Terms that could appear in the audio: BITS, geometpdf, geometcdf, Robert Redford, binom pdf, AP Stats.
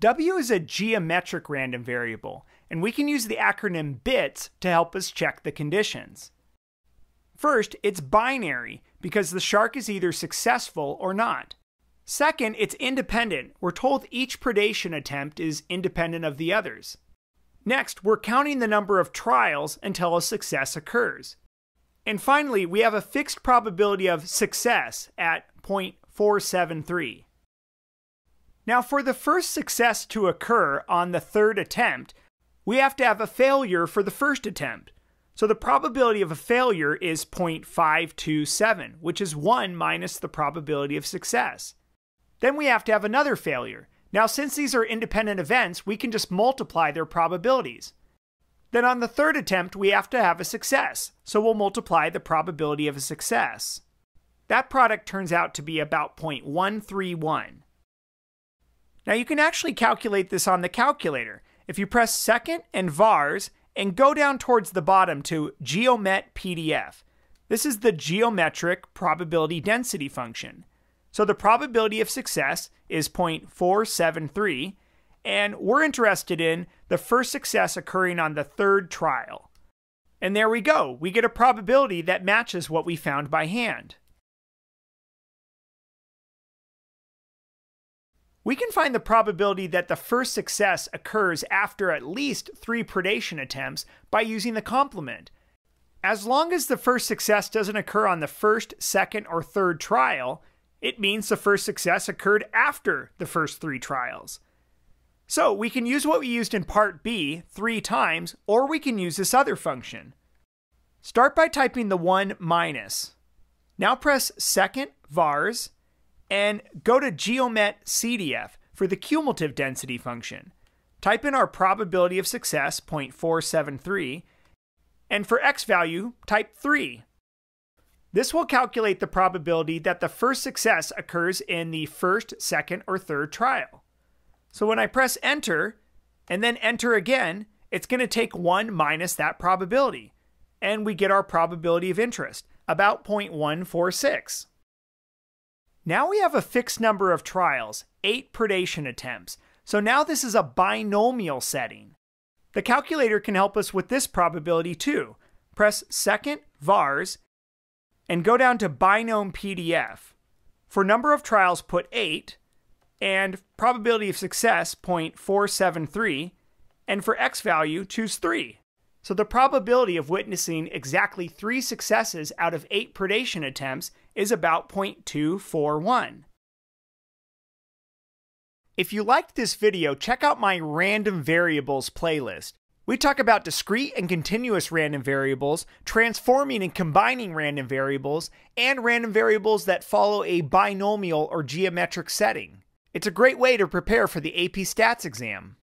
W is a geometric random variable, and we can use the acronym BITS to help us check the conditions. First, it's binary, because the shark is either successful or not. Second, it's independent. We're told each predation attempt is independent of the others. Next, we're counting the number of trials until a success occurs. And finally, we have a fixed probability of success at 0.473. Now, for the first success to occur on the third attempt, we have to have a failure for the first attempt. So the probability of a failure is 0.527, which is 1 minus the probability of success. Then we have to have another failure. Now, since these are independent events, we can just multiply their probabilities. Then on the third attempt, we have to have a success. So we'll multiply the probability of a success. That product turns out to be about 0.131. Now, you can actually calculate this on the calculator. If you press second and vars, and go down towards the bottom to geometpdf. This is the geometric probability density function. So the probability of success is 0.473, and we're interested in the first success occurring on the third trial. And there we go. We get a probability that matches what we found by hand. We can find the probability that the first success occurs after at least 3 predation attempts by using the complement. As long as the first success doesn't occur on the first, second, or third trial, it means the first success occurred after the first 3 trials. So we can use what we used in part B 3 times, or we can use this other function. Start by typing the 1 minus. Now press second vars, and go to geometcdf for the cumulative density function. Type in our probability of success, 0.473, and for x value, type 3. This will calculate the probability that the first success occurs in the first, second, or third trial. So when I press enter, and then enter again, it's going to take 1 minus that probability, and we get our probability of interest, about 0.146. Now we have a fixed number of trials, 8 predation attempts. So now this is a binomial setting. The calculator can help us with this probability too. Press second vars and go down to binom pdf. For number of trials, put 8, and probability of success, 0.473, and for x value, choose 3. So the probability of witnessing exactly 3 successes out of 8 predation attempts is about 0.241. If you liked this video, check out my Random Variables playlist. We talk about discrete and continuous random variables, transforming and combining random variables, and random variables that follow a binomial or geometric setting. It's a great way to prepare for the AP Stats exam.